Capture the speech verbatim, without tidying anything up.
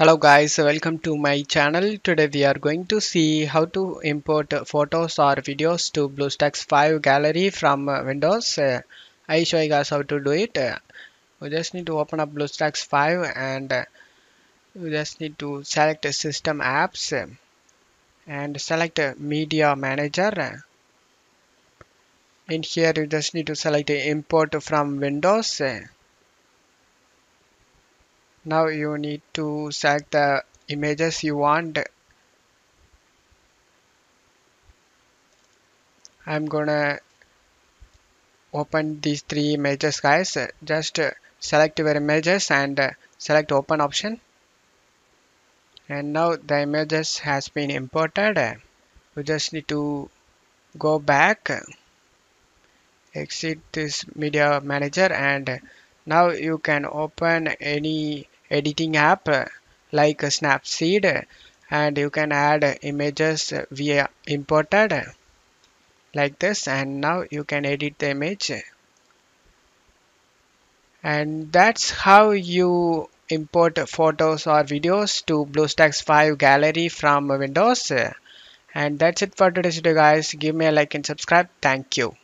Hello guys, welcome to my channel. Today we are going to see how to import photos or videos to BlueStacks five gallery from Windows. I show you guys how to do it. We just need to open up BlueStacks five and we just need to select system apps and select Media Manager. In here you just need to select import from Windows. Now you need to select the images you want. I'm gonna open these three images guys. Just select your images and select open option. And now the images has been imported. We just need to go back, exit this Media Manager, and now you can open any editing app like Snapseed and you can add images via imported like this, and now you can edit the image. And that's how you import photos or videos to BlueStacks five gallery from Windows. And that's it for today's video guys. Give me a like and subscribe. Thank you.